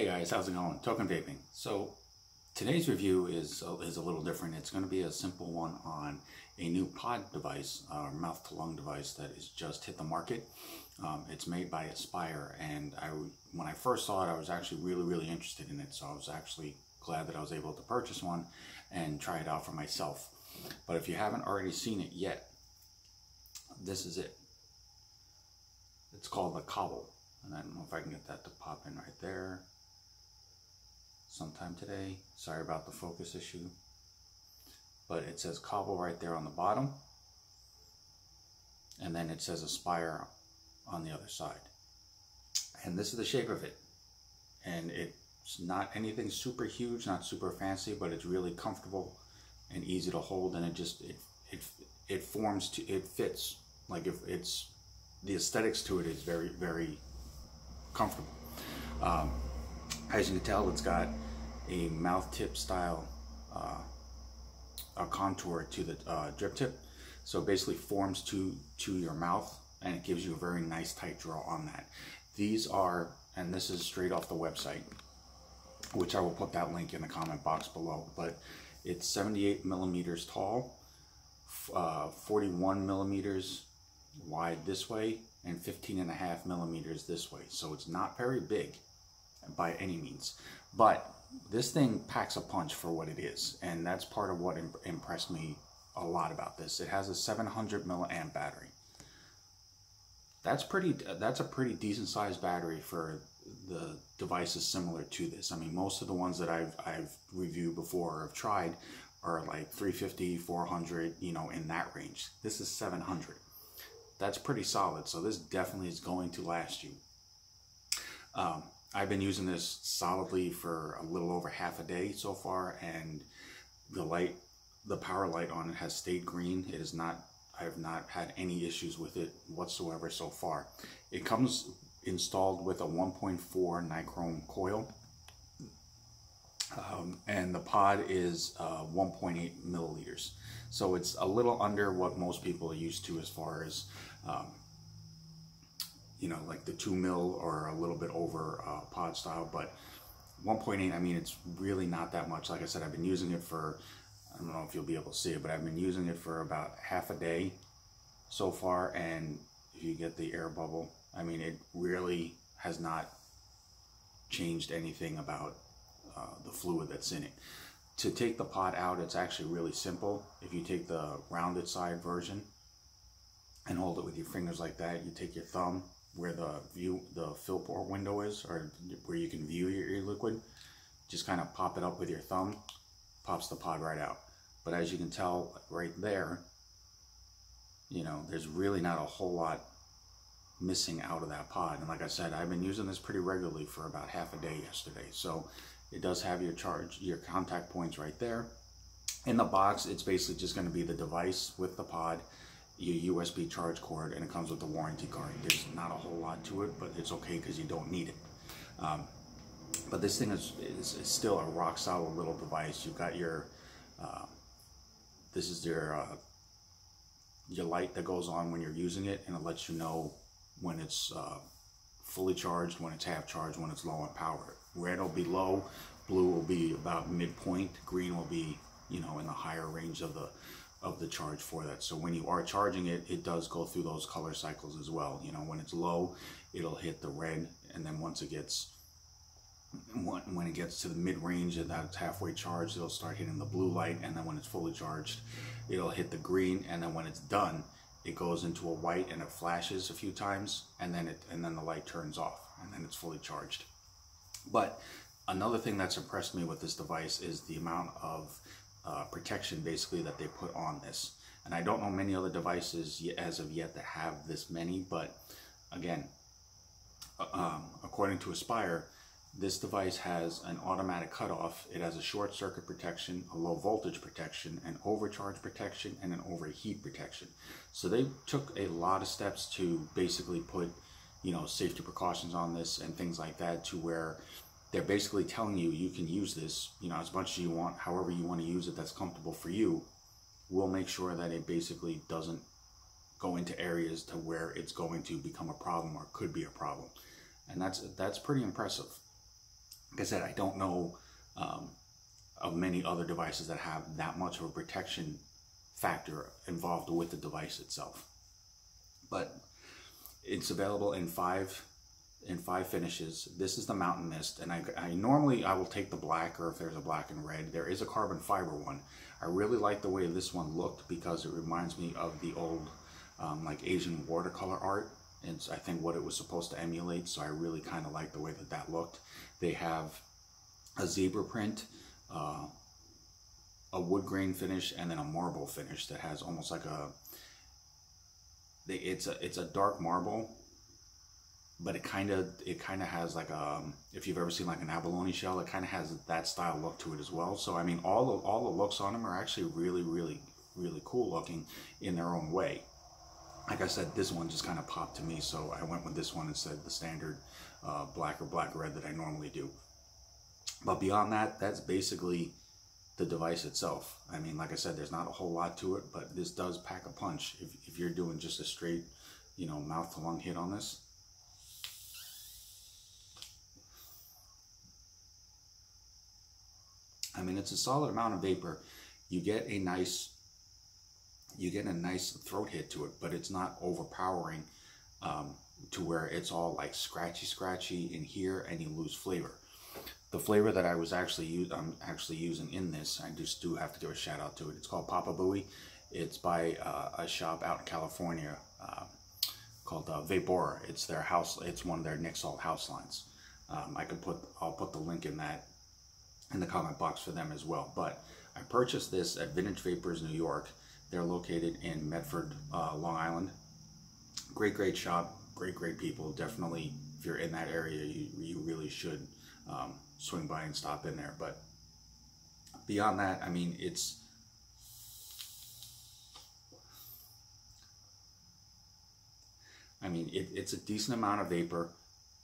Hey guys, how's it going? Token Vaping. So today's review is a little different. It's going to be a simple one on a new pod device, or mouth-to-lung device that has just hit the market. It's made by Aspire, and when I first saw it, I was actually really interested in it, so I was actually glad that I was able to purchase one and try it out for myself. But if you haven't already seen it yet, this is it. It's called the Cobble, and I don't know if I can get that to pop in right there. Sometime today. Sorry about the focus issue. But it says Cobble right there on the bottom. And then it says Aspire on the other side. And this is the shape of it. And it's not anything super huge, not super fancy, but it's really comfortable and easy to hold, and it fits. Like the aesthetics to it is very comfortable. As you can tell, it's got a mouth tip style a contour to the drip tip, so basically forms to your mouth, and it gives you a very nice tight draw on that. These are, and this is straight off the website, which I will put that link in the comment box below, but it's 78 millimeters tall, 41 millimeters wide this way, and 15.5 millimeters this way, so it's not very big by any means, but this thing packs a punch for what it is, and that's part of what impressed me a lot about this. It has a 700 milliamp battery. That's a pretty decent sized battery for the devices similar to this. I mean, most of the ones that I've reviewed before or have tried are like 350, 400, you know, in that range. This is 700. That's pretty solid, so this definitely is going to last you. I've been using this solidly for a little over half a day so far, and the power light on it has stayed green. It is not, I have not had any issues with it whatsoever so far. It comes installed with a 1.4 nichrome coil, and the pod is 1.8 milliliters. So it's a little under what most people are used to as far as you know, like the 2 mil or a little bit over pod style, but 1.8, I mean, it's really not that much. Like I said, I've been using it for, I don't know if you'll be able to see it, but I've been using it for about half a day so far, and if you get the air bubble, I mean, it really has not changed anything about the fluid that's in it. To take the pod out, it's actually really simple. If you take the rounded side version and hold it with your fingers like that, you take your thumb where the fill port window is, or where you can view your liquid, just kind of pop it up with your thumb, pops the pod right out. But as you can tell right there, you know, there's really not a whole lot missing out of that pod. And like I said, I've been using this pretty regularly for about half a day yesterday. So it does have your contact points right there. In the box, it's basically just going to be the device with the pod, your USB charge cord, and it comes with the warranty card. There's not a whole lot to it, but it's okay because you don't need it. But this thing is still a rock solid little device. You've got your, this is your light that goes on when you're using it, and it lets you know when it's fully charged, when it's half charged, when it's low on power. Red will be low, blue will be about midpoint, green will be, you know, in the higher range of the charge for that. So when you are charging it, it does go through those color cycles as well. You know, when it's low, it'll hit the red, and then when it gets to the mid-range and that's halfway charged, it'll start hitting the blue light, and then when it's fully charged, it'll hit the green, and then when it's done, it goes into a white and it flashes a few times, and then the light turns off, and then it's fully charged. But another thing that's impressed me with this device is the amount of protection basically that they put on this, and I don't know many other devices as of yet that have this many, but again, according to Aspire, this device has an automatic cutoff. It has a short circuit protection, a low voltage protection, an overcharge protection, and an overheat protection. So they took a lot of steps to basically put, you know, safety precautions on this and things like that, to where they're basically telling you, you can use this, you know, as much as you want, however you want to use it, that's comfortable for you. We'll make sure that it basically doesn't go into areas to where it's going to become a problem or could be a problem. And that's pretty impressive. like I said, I don't know of many other devices that have that much of a protection factor involved with the device itself. But it's available in five finishes. This is the Mountain Mist, and I normally I will take the black, or if there's a black and red. There is a carbon fiber one. I really like the way this one looked because it reminds me of the old like Asian watercolor art. It's I think what it was supposed to emulate, so I really kind of like the way that that looked. They have a zebra print, a wood grain finish, and then a marble finish that has almost like a it's a dark marble, but it kind of has like a, if you've ever seen like an abalone shell, it kind of has that style look to it as well. So I mean, all the looks on them are actually really cool looking in their own way. Like I said, this one just kind of popped to me, so I went with this one instead of the standard black or black red that I normally do. But beyond that, that's basically the device itself. I mean, like I said, there's not a whole lot to it, but this does pack a punch if you're doing just a straight, you know, mouth to lung hit on this. I mean, it's a solid amount of vapor. You get a nice throat hit to it, but it's not overpowering to where it's all like scratchy in here and you lose flavor. The flavor that I was actually using in this, I just do have to give a shout out to it. It's called Papa Bowie. It's by a shop out in California called Vapora. It's their house. It's one of their Nixalt house lines. I'll put the link in that in the comment box for them as well. But I purchased this at Vintage Vapors, New York. They're located in Medford, Long Island. Great shop. Great people. Definitely, if you're in that area, you really should swing by and stop in there. But beyond that, I mean, it's a decent amount of vapor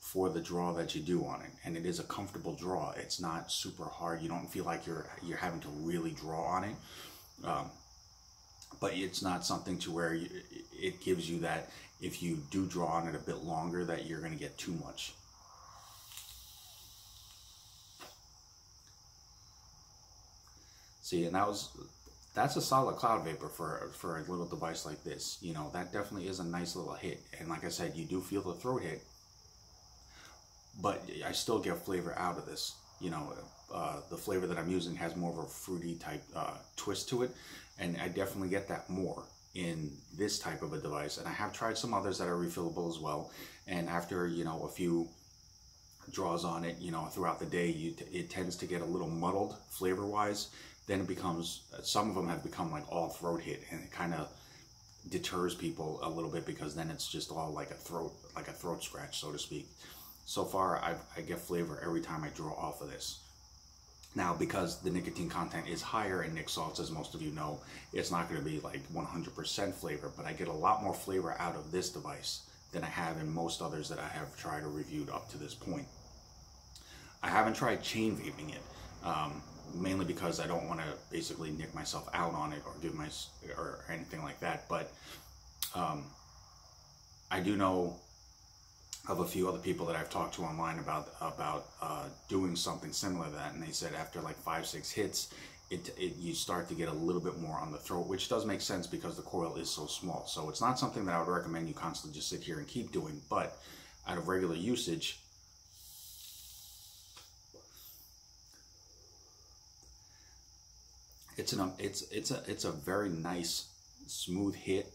for the draw that you do on it, and it is a comfortable draw. It's not super hard. You don't feel like you're having to really draw on it, but it's not something to where it gives you that if you do draw on it a bit longer that you're going to get too much. See, and that's a solid cloud vapor for a little device like this. You know, that definitely is a nice little hit. And like I said, you do feel the throat hit, but I still get flavor out of this. You know, the flavor that I'm using has more of a fruity type twist to it, and I definitely get that more in this type of a device. And I have tried some others that are refillable as well. And after, you know, a few draws on it, you know, throughout the day, it tends to get a little muddled flavor wise. Then it becomes, some of them have become like all throat hit, and it kind of deters people a little bit because then it's just all like a throat scratch, so to speak. So far, I get flavor every time I draw off of this. Now, because the nicotine content is higher in Nixalts, as most of you know, it's not going to be like 100% flavor, but I get a lot more flavor out of this device than I have in most others that I have tried or reviewed up to this point. I haven't tried chain vaping it. Mainly because I don't want to basically nick myself out on it or or anything like that. But I do know of a few other people that I've talked to online about doing something similar to that, and they said after like 5-6 hits, you start to get a little bit more on the throat, which does make sense because the coil is so small. So it's not something that I would recommend you constantly just sit here and keep doing, but out of regular usage, it's a very nice smooth hit.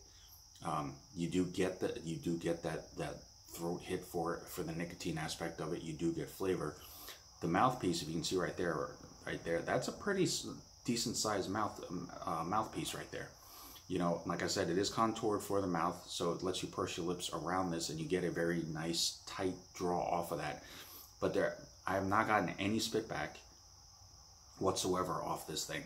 You do get that throat hit for the nicotine aspect of it. You do get flavor. The mouthpiece, if you can see right there, that's a pretty decent sized mouthpiece right there. You know, like I said, it is contoured for the mouth, so it lets you purse your lips around this, and you get a very nice tight draw off of that. But there, I have not gotten any spit back whatsoever off this thing.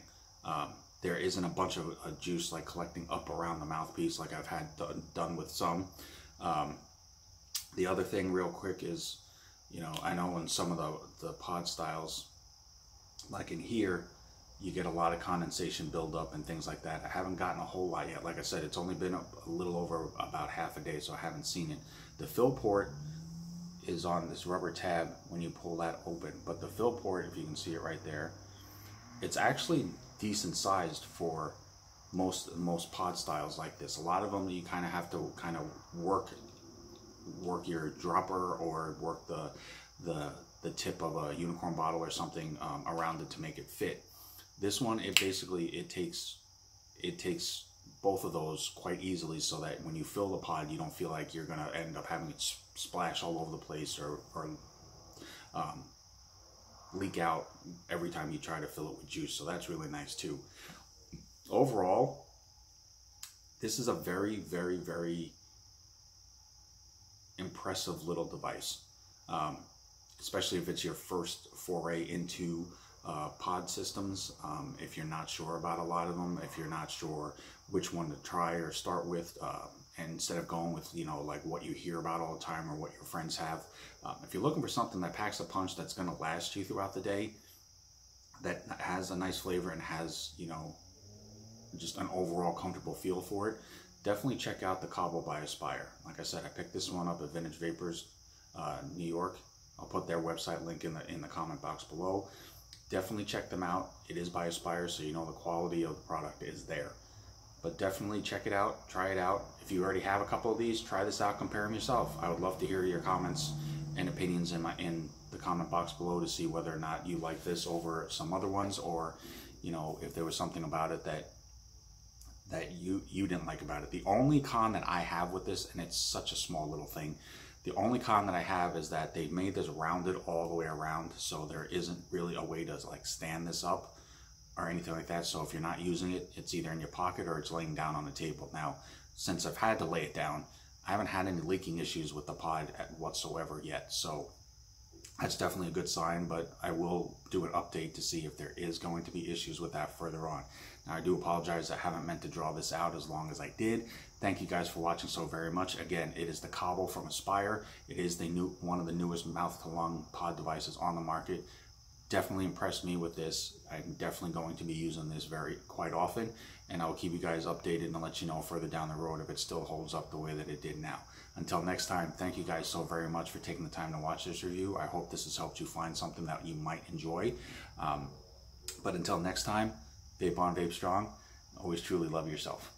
There isn't a bunch of juice like collecting up around the mouthpiece like I've had done with some. The other thing real quick is, you know, I know in some of the pod styles, like in here, you get a lot of condensation buildup and things like that. I haven't gotten a whole lot yet. Like I said, it's only been a little over about half a day, so I haven't seen it. The fill port is on this rubber tab when you pull that open. But the fill port, if you can see it right there, it's actually decent sized for most pod styles like this. A lot of them you kind of have to kind of work your dropper or work the tip of a unicorn bottle or something around it to make it fit. This one, it basically it takes both of those quite easily, so that when you fill the pod, you don't feel like you're gonna end up having it splash all over the place or leak out every time you try to fill it with juice. So that's really nice too. Overall, this is a very, very, very impressive little device, especially if it's your first foray into pod systems. If you're not sure about a lot of them, if you're not sure which one to try or start with, and instead of going with, you know, like what you hear about all the time or what your friends have, if you're looking for something that packs a punch, that's going to last you throughout the day, that has a nice flavor and has, you know, just an overall comfortable feel for it, definitely check out the Cobble by Aspire. Like I said, I picked this one up at Vintage Vapors, New York. I'll put their website link in the comment box below. Definitely check them out. It is by Aspire, so you know the quality of the product is there. But definitely check it out, try it out. If you already have a couple of these, try this out, compare them yourself. I would love to hear your comments and opinions in the comment box below to see whether or not you like this over some other ones, or, you know, if there was something about it that you didn't like about it. The only con that I have with this, and it's such a small little thing, the only con that I have is that they've made this rounded all the way around, so there isn't really a way to like stand this up or anything like that. So if you're not using it, it's either in your pocket or it's laying down on the table. Now, since I've had to lay it down, I haven't had any leaking issues with the pod whatsoever yet. So that's definitely a good sign, but I will do an update to see if there is going to be issues with that further on. Now, I do apologize, I haven't meant to draw this out as long as I did. Thank you guys for watching so very much. Again, it is the Cobble from Aspire. It is one of the newest mouth-to-lung pod devices on the market. Definitely impressed me with this. I'm definitely going to be using this quite often, and I'll keep you guys updated and let you know further down the road if it still holds up the way that it did now. Until next time, thank you guys so very much for taking the time to watch this review. I hope this has helped you find something that you might enjoy. But until next time, vape on, vape strong. Always truly love yourself.